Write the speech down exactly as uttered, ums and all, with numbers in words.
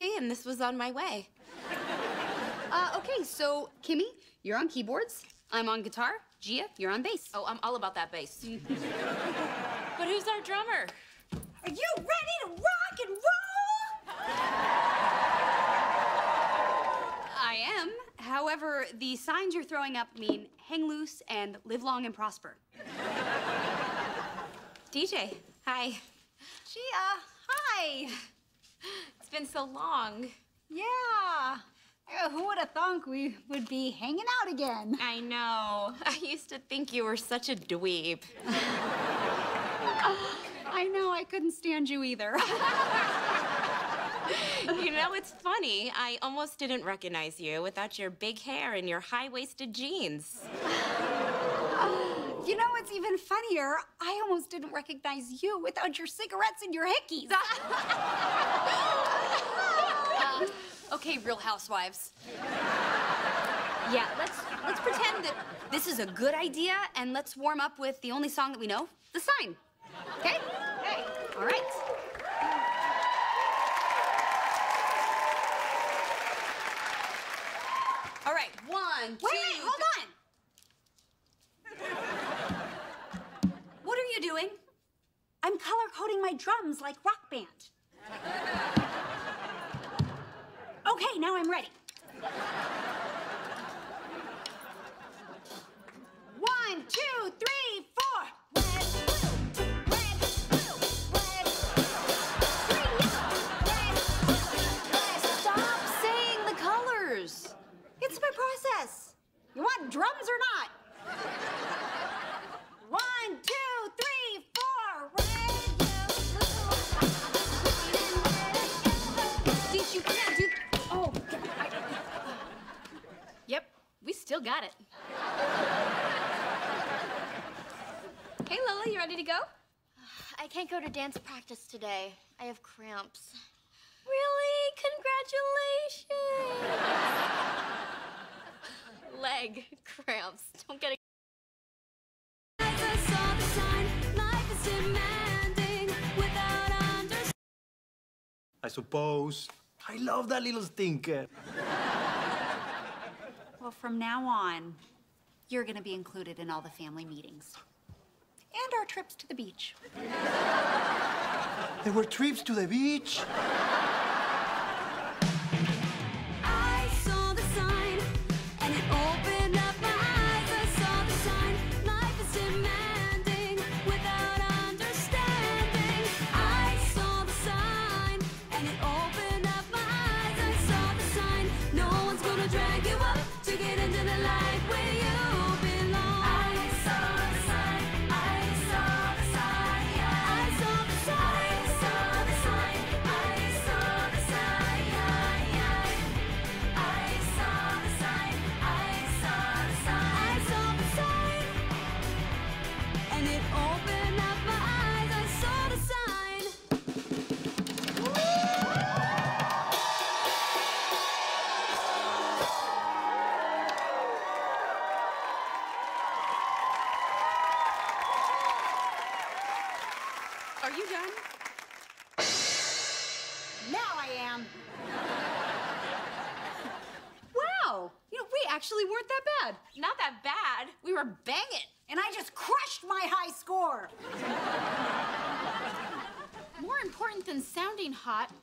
Hey, and this was on my way. Uh, okay, so Kimmy, you're on keyboards. I'm on guitar. Gia, you're on bass. Oh, I'm all about that bass. But who's our drummer? Are you ready to rock and roll? I am. However, the signs you're throwing up mean hang loose and live long and prosper. D J, hi. Gia, hi. It's been so long. Yeah. Who would have thunk we would be hanging out again? I know. I used to think you were such a dweeb. I know. I couldn't stand you either. You know, it's funny. I almost didn't recognize you without your big hair and your high-waisted jeans. You know what's even funnier? I almost didn't recognize you without your cigarettes and your hickeys. uh, Okay, Real Housewives. Yeah, let's let's pretend that this is a good idea, and let's warm up with the only song that we know, The Sign. Okay? Okay. All right. All right. One, wait, two. Wait, hold on. What are you doing? I'm color coding my drums like Rock Band. Okay, now I'm ready. One, two, three, four. Stop saying the colors. It's my process. You want drums or not? Still got it. Hey, Lola, you ready to go? I can't go to dance practice today. I have cramps. Really? Congratulations! Leg cramps. Don't get it. I suppose. I love that little stinker. Well, from now on, you're going to be included in all the family meetings. And our trips to the beach. There were trips to the beach? I saw the sign, and it opened up my eyes. I saw the sign, life is demanding without understanding. I saw the sign, and it opened up my eyes. I saw the sign, no one's going to drag you up. To get into the life where you belong. I saw the sign, I saw the sign, yeah. I saw the sign, I saw the sign, I saw the sign, yeah, yeah. I saw the sign, I saw the sign, I saw the sign, and it opened up my eyes. I saw the sign. Are you done? Now I am. Wow. You know, we actually weren't that bad. Not that bad. We were banging. And I just crushed my high score. More important than sounding hot